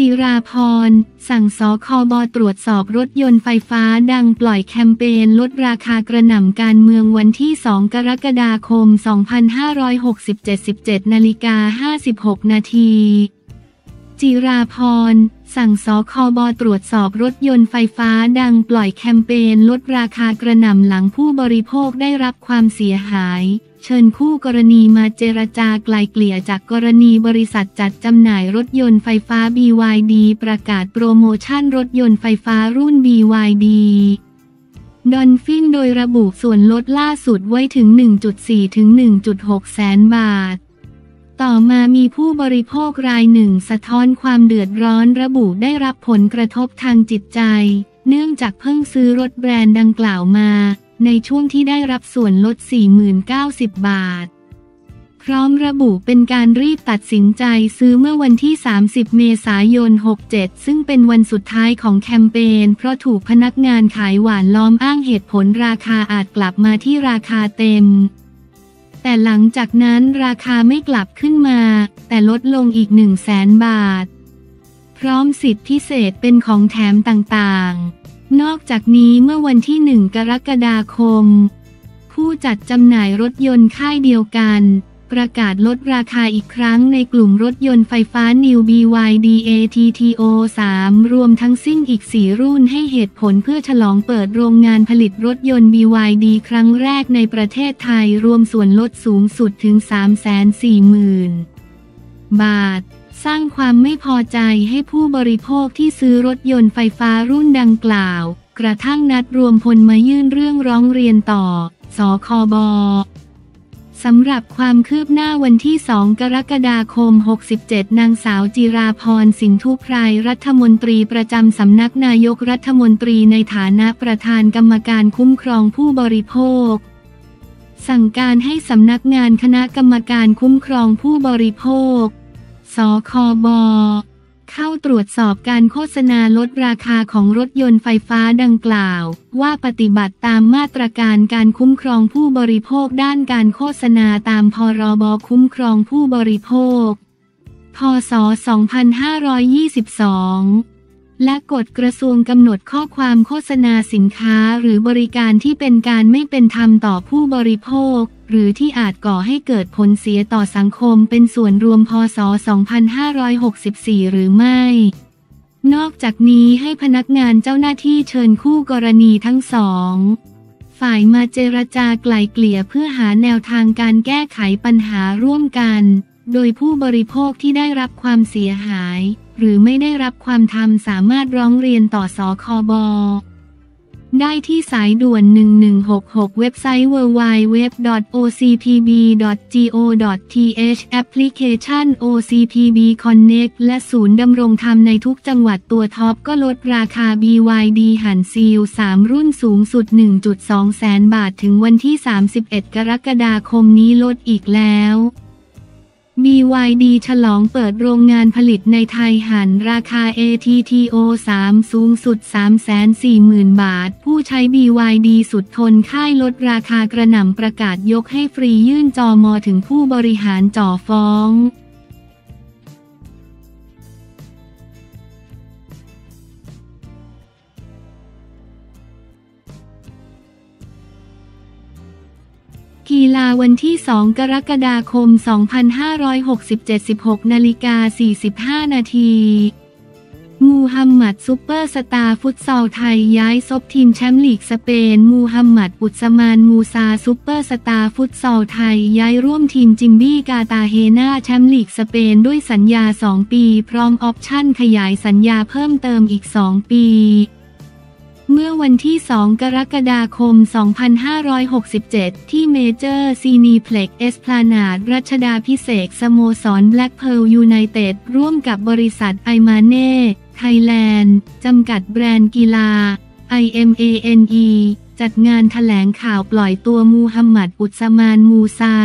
จิราพรสั่งสคบ.ตรวจสอบรถยนต์ไฟฟ้าดังปล่อยแคมเปญลดราคากระหน่ำการเมืองวันที่ 2 กรกฎาคม 2567 17:56 นาทีจิราพรสั่งสคบ.ตรวจสอบรถยนต์ไฟฟ้าดังปล่อยแคมเปญลดราคากระหน่ำหลังผู้บริโภคได้รับความเสียหายเชิญคู่กรณีมาเจรจาไกล่เกลี่ยจากกรณีบริษัทจัดจำหน่ายรถยนต์ไฟฟ้า BYD ประกาศโปรโมชั่นรถยนต์ไฟฟ้ารุ่น BYD Dolphin โดยระบุส่วนลดล่าสุดไว้ถึง 1.4 ถึง 1.6 แสนบาทต่อมามีผู้บริโภครายหนึ่งสะท้อนความเดือดร้อนระบุได้รับผลกระทบทางจิตใจเนื่องจากเพิ่งซื้อรถแบรนด์ดังกล่าวมาในช่วงที่ได้รับส่วนลด 4,090 บาทพร้อมระบุเป็นการรีบตัดสินใจซื้อเมื่อวันที่ 30 เมษายน 67 ซึ่งเป็นวันสุดท้ายของแคมเปญเพราะถูกพนักงานขายหวานล้อมอ้างเหตุผลราคาอาจกลับมาที่ราคาเต็มแต่หลังจากนั้นราคาไม่กลับขึ้นมาแต่ลดลงอีก 100,000 บาทพร้อมสิทธิพิเศษเป็นของแถมต่างๆนอกจากนี้เมื่อวันที่ 1 กรกฎาคมผู้จัดจำหน่ายรถยนต์ค่ายเดียวกันประกาศลดราคาอีกครั้งในกลุ่มรถยนต์ไฟฟ้า New BYD ATTO 3 รวมทั้งสิ้นอีก 4 รุ่นให้เหตุผลเพื่อฉลองเปิดโรงงานผลิตรถยนต์ BYD ครั้งแรกในประเทศไทยรวมส่วนลดสูงสุดถึง 340,000 บาทสร้างความไม่พอใจให้ผู้บริโภคที่ซื้อรถยนต์ไฟฟ้ารุ่นดังกล่าวกระทั่งนัดรวมพลมายื่นเรื่องร้องเรียนต่อสคบ.สำหรับความคืบหน้าวันที่ 2 กรกฎาคม 67 นางสาวจิราพร สิงห์ทุไพรรัฐมนตรีประจำสำนักนายกรัฐมนตรีในฐานะประธานกรรมการคุ้มครองผู้บริโภคสั่งการให้สำนักงานคณะกรรมการคุ้มครองผู้บริโภคสคบ.เข้าตรวจสอบการโฆษณาลดราคาของรถยนต์ไฟฟ้าดังกล่าวว่าปฏิบัติตามมาตรการการคุ้มครองผู้บริโภคด้านการโฆษณาตามพ.ร.บ.คุ้มครองผู้บริโภคพ.ศ. 2522และกฎกระทรวงกำหนดข้อความโฆษณาสินค้าหรือบริการที่เป็นการไม่เป็นธรรมต่อผู้บริโภคหรือที่อาจก่อให้เกิดผลเสียต่อสังคมเป็นส่วนรวมพ.ศ. 2564 หรือไม่นอกจากนี้ให้พนักงานเจ้าหน้าที่เชิญคู่กรณีทั้งสองฝ่ายมาเจรจาไกล่เกลี่ยเพื่อหาแนวทางการแก้ไขปัญหาร่วมกันโดยผู้บริโภคที่ได้รับความเสียหายหรือไม่ได้รับความธรรมสามารถร้องเรียนต่อสคบ.ได้ที่สายด่วน 1166 เว็บไซต์ www.ocpb.go.th แอปพลิเคชัน OCPB Connect และศูนย์ดำรงธรรมในทุกจังหวัดตัวท็อปก็ลดราคา BYD หันซีล 3 รุ่นสูงสุด 1.2 แสนบาทถึงวันที่ 31 กรกฎาคมนี้ลดอีกแล้วBYD ฉลองเปิดโรงงานผลิตในไทยหันราคา ATTO 3 สูงสุด 340,000 บาทผู้ใช้ BYD สุดทนค่ายลดราคากระหน่ำประกาศยกให้ฟรียื่นจม.ถึงผู้บริหารจ่อฟ้องกีฬาวันที่ 2 กรกฎาคม 2567 16:45 นาทีมูฮัมหมัดซุปเปอร์สตาร์ฟุตซอลไทยย้ายซบทีมแชมป์ลีกสเปนมูฮัมหมัดอุสมานมูซาซุปเปอร์สตาร์ฟุตซอลไทยย้ายร่วมทีมจิมบี้กาตาเฮนาแชมป์ลีกสเปนด้วยสัญญา 2 ปีพร้อมออปชั่นขยายสัญญาเพิ่มเติมอีก 2 ปีเมื่อวันที่ 2 กรกฎาคม 2567 ที่เมเจอร์ซีนีเพล็กซ์เอสพลานาดรัชดาภิเษกสโมสร Black Pearl United ร่วมกับบริษัท IMANE ไทยแลนด์จำกัดแบรนด์กีฬา IMANE จัดงานแถลงข่าวปล่อยตัวมูฮัมหมัดอุสมานมูซา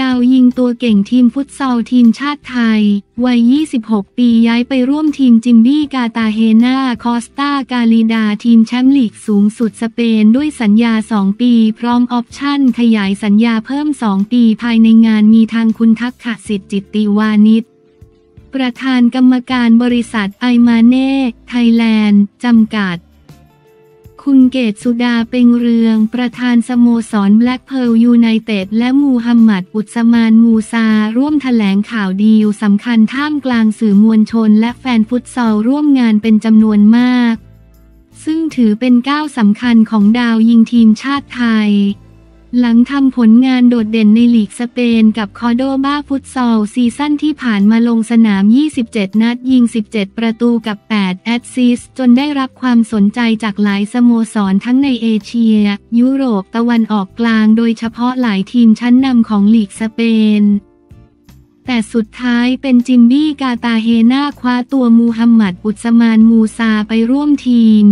ดาวยิงตัวเก่งทีมฟุตซอลทีมชาติไทยวัย 26 ปีย้ายไปร่วมทีมจิมบี้กาตาเฮนาคอสตากาลิดาทีมแชมป์ลีกสูงสุดสเปนด้วยสัญญา 2 ปีพร้อมออปชั่นขยายสัญญาเพิ่ม 2 ปีภายในงานมีทางคุณทักขสิทธิ์ จิตติวานิช ประธานกรรมการบริษัท IMANE ไทยแลนด์จำกัดคุณเกษสุดาเปงเรืองประธานสโมสร Black Pearl United และมูฮัมหมัดอุสมานมูซาร่วมแถลงข่าวดีลสำคัญท่ามกลางสื่อมวลชนและแฟนฟุตซอลร่วมงานเป็นจำนวนมากซึ่งถือเป็นก้าวสำคัญของดาวยิงทีมชาติไทยหลังทำผลงานโดดเด่นในลีกสเปนกับคอร์โดบาฟุตซอลซีซั่นที่ผ่านมาลงสนาม 27 นัดยิง 17 ประตูกับ 8 แอสซิสต์จนได้รับความสนใจจากหลายสโมสรทั้งในเอเชียยุโรปตะวันออกกลางโดยเฉพาะหลายทีมชั้นนำของลีกสเปนแต่สุดท้ายเป็นจิมบี้กาตาเฮน่าคว้าตัวมูฮัมหมัดอุสมานมูซาไปร่วมทีม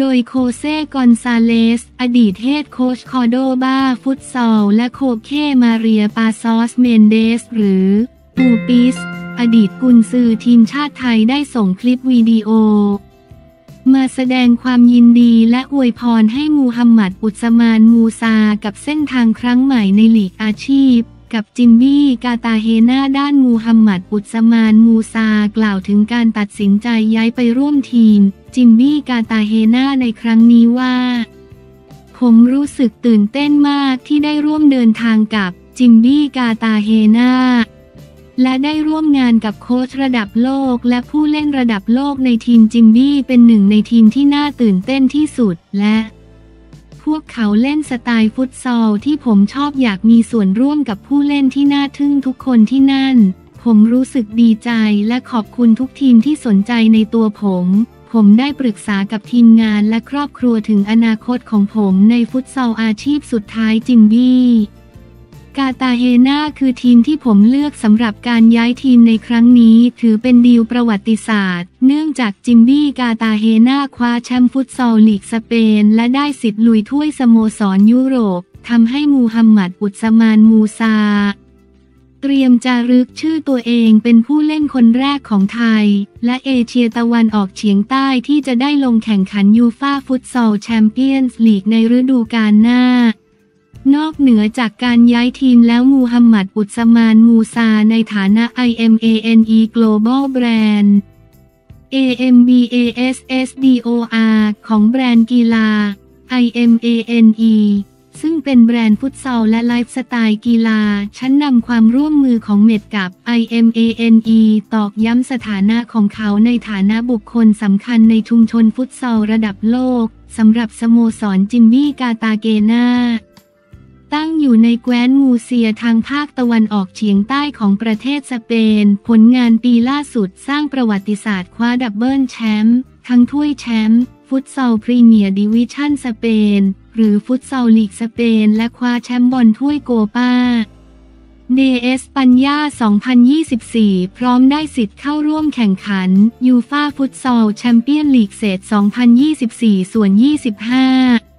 โดยโคเซ กอนซาเลสอดีตเฮดโค้ชคอร์โดบาฟุตซอลและโคเคมาเรียปาซอสเมนเดสหรือปูปิสอดีตกุนซือทีมชาติไทยได้ส่งคลิปวิดีโอมาแสดงความยินดีและอวยพรให้มูฮัมหมัดอุสมานมูซากับเส้นทางครั้งใหม่ในลีกอาชีพกับจิมบี้กาตาเฮน่าด้านมูฮัมหมัดอุสมานมูซากล่าวถึงการตัดสินใจย้ายไปร่วมทีมจิมบี้กาตาเฮน่าในครั้งนี้ว่าผมรู้สึกตื่นเต้นมากที่ได้ร่วมเดินทางกับจิมบี้กาตาเฮน่าและได้ร่วมงานกับโค้ชระดับโลกและผู้เล่นระดับโลกในทีมจิมบี้เป็นหนึ่งในทีมที่น่าตื่นเต้นที่สุดและพวกเขาเล่นสไตล์ฟุตซอลที่ผมชอบอยากมีส่วนร่วมกับผู้เล่นที่น่าทึ่งทุกคนที่นั่นผมรู้สึกดีใจและขอบคุณทุกทีมที่สนใจในตัวผมได้ปรึกษากับทีมงานและครอบครัวถึงอนาคตของผมในฟุตซอลอาชีพสุดท้ายจิมบี้กาตาเฮน่าคือทีมที่ผมเลือกสำหรับการย้ายทีมในครั้งนี้ถือเป็นดีลประวัติศาสตร์เนื่องจากจิมบี้กาตาเฮน่าคว้าแชมป์ฟุตซอลลีกสเปนและได้สิทธิ์ลุยถ้วยสโมสรยุโรปทำให้มูฮัมหมัดอุสมานมูซาเตรียมจารึกชื่อตัวเองเป็นผู้เล่นคนแรกของไทยและเอเชียตะวันออกเฉียงใต้ที่จะได้ลงแข่งขันยูฟ่าฟุตซอลแชมเปี้ยนส์ลีกในฤดูกาลหน้านอกเหนือจากการย้ายทีมแล้วมูฮัมหมัดอุสมานมูซาในฐานะ IMANE Global Brand AMBASSDOR ของแบรนด์กีฬา IMANE ซึ่งเป็นแบรนด์ฟุตซอลและไลฟ์สไตล์กีฬาชั้นนำความร่วมมือของเมดกับ IMANE ตอกย้ำสถานะของเขาในฐานะบุคคลสำคัญในชุมชนฟุตซอลระดับโลกสำหรับสโมสรจิมบี้กาตาเฮน่าตั้งอยู่ในแคว้นมูเซียทางภาคตะวันออกเฉียงใต้ของประเทศสเปนผลงานปีล่าสุดสร้างประวัติศาสตร์คว้าดับเบิลแชมป์ทั้งถ้วยแชมป์ฟุตซอลพรีเมียร์ดิวิชั่นสเปนหรือฟุตซอลลีกสเปนและคว้าแชมป์บอลถ้วยโกปาเดสปัญญา2024พร้อมได้สิทธิ์เข้าร่วมแข่งขันยูฟ่าฟุตซอลแชมเปี้ยนลีกเศษ2024/25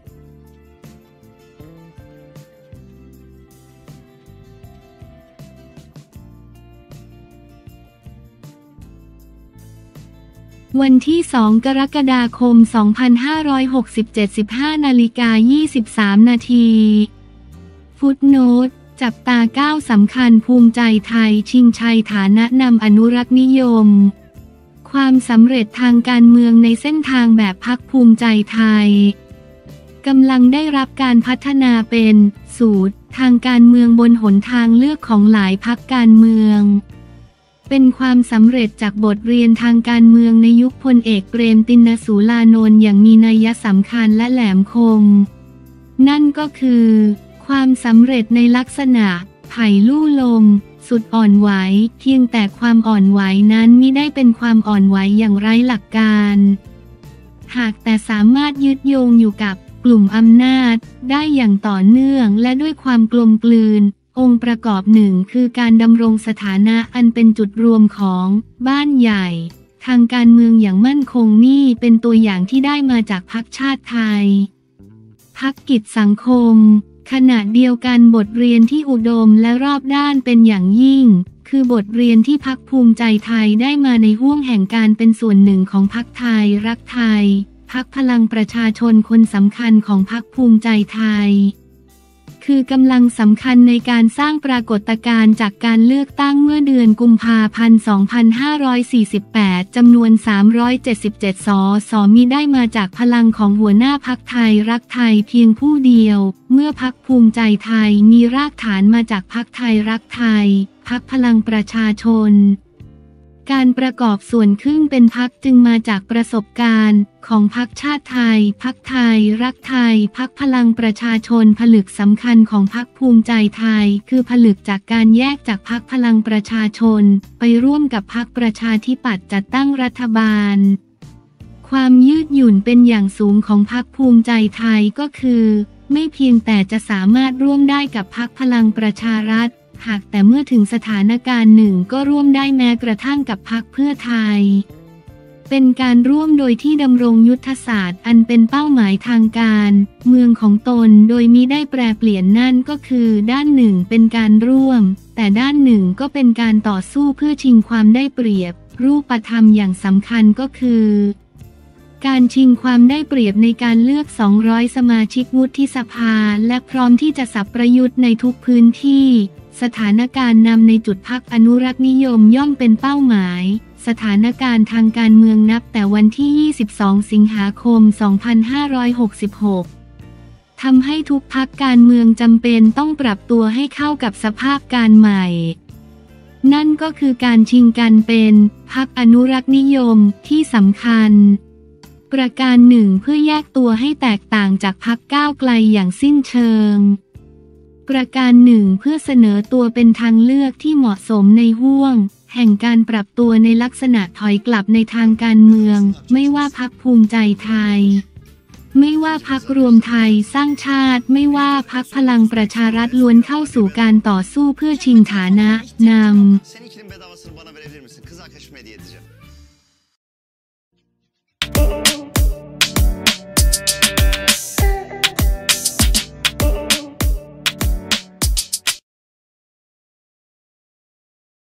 วันที่ 2 กรกฎาคม 2567 15:23 นาทีฟุตโนตจับตาก้าวสำคัญภูมิใจไทยชิงชัยฐานะนำอนุรักษ์นิยมความสำเร็จทางการเมืองในเส้นทางแบบพรรคภูมิใจไทยกำลังได้รับการพัฒนาเป็นสูตรทางการเมืองบนหนทางเลือกของหลายพรรคการเมืองเป็นความสำเร็จจากบทเรียนทางการเมืองในยุคพลเอกเปรมติณสูลานนท์อย่างมีนัยสำคัญและแหลมคมนั่นก็คือความสำเร็จในลักษณะไผ่ลู่ลมสุดอ่อนไหวเพียงแต่ความอ่อนไหวนั้นมิได้เป็นความอ่อนไหวอย่างไร้หลักการหากแต่สามารถยึดโยงอยู่กับกลุ่มอำนาจได้อย่างต่อเนื่องและด้วยความกลมกลืนองค์ประกอบหนึ่งคือการดำรงสถานะอันเป็นจุดรวมของบ้านใหญ่ทางการเมืองอย่างมั่นคงนี่เป็นตัวอย่างที่ได้มาจากพรรคชาติไทยพรรคกิจสังคมขณะเดียวกันบทเรียนที่อุดมและรอบด้านเป็นอย่างยิ่งคือบทเรียนที่พรรคภูมิใจไทยได้มาในห้วงแห่งการเป็นส่วนหนึ่งของพรรคไทยรักไทยพรรคพลังประชาชนคนสำคัญของพรรคภูมิใจไทย คือกำลังสำคัญในการสร้างปรากฏการณ์จากการเลือกตั้งเมื่อเดือนกุมภาพันธ์ 2548 จำนวน 377 ส.ส.มิได้มาจากพลังของหัวหน้าพรรคไทยรักไทยเพียงผู้เดียวเมื่อพรรคภูมิใจไทยมีรากฐานมาจากพรรคไทยรักไทยพรรคพลังประชาชนการประกอบส่วนครึ่งเป็นพรรคจึงมาจากประสบการณ์ของพรรคชาติไทยพรรคไทยรักไทยพรรคพลังประชาชนผลึกสำคัญของพรรคภูมิใจไทยคือผลึกจากการแยกจากพรรคพลังประชาชนไปร่วมกับพรรคประชาธิปัตย์จัดตั้งรัฐบาลความยืดหยุ่นเป็นอย่างสูงของพรรคภูมิใจไทยก็คือไม่เพียงแต่จะสามารถร่วมได้กับพรรคพลังประชารัฐหากแต่เมื่อถึงสถานการณ์หนึ่งก็ร่วมได้แม้กระทั่งกับพรรคเพื่อไทยเป็นการร่วมโดยที่ดำรงยุทธศาสตร์อันเป็นเป้าหมายทางการเมืองของตนโดยมิได้แปรเปลี่ยนนั่นก็คือด้านหนึ่งเป็นการร่วมแต่ด้านหนึ่งก็เป็นการต่อสู้เพื่อชิงความได้เปรียบรูปธรรมอย่างสำคัญก็คือการชิงความได้เปรียบในการเลือก200สมาชิกวุฒิสภาและพร้อมที่จะสับประยุทธ์ในทุกพื้นที่สถานการณ์นำในจุดพรรคอนุรักษนิยมย่อมเป็นเป้าหมายสถานการณ์ทางการเมืองนับแต่วันที่22สิงหาคม2566ทำให้ทุกพรรคการเมืองจำเป็นต้องปรับตัวให้เข้ากับสภาพการใหม่นั่นก็คือการชิงกันเป็นพรรคอนุรักษนิยมที่สำคัญประการหนึ่งเพื่อแยกตัวให้แตกต่างจากพรรคก้าวไกลอย่างสิ้นเชิงประการหนึ่งเพื่อเสนอตัวเป็นทางเลือกที่เหมาะสมในห้วงแห่งการปรับตัวในลักษณะถอยกลับในทางการเมืองไม่ว่าพรรคภูมิใจไทยไม่ว่าพรรครวมไทยสร้างชาติไม่ว่าพรรคพลังประชารัฐล้วนเข้าสู่การต่อสู้เพื่อชิงฐานะนำ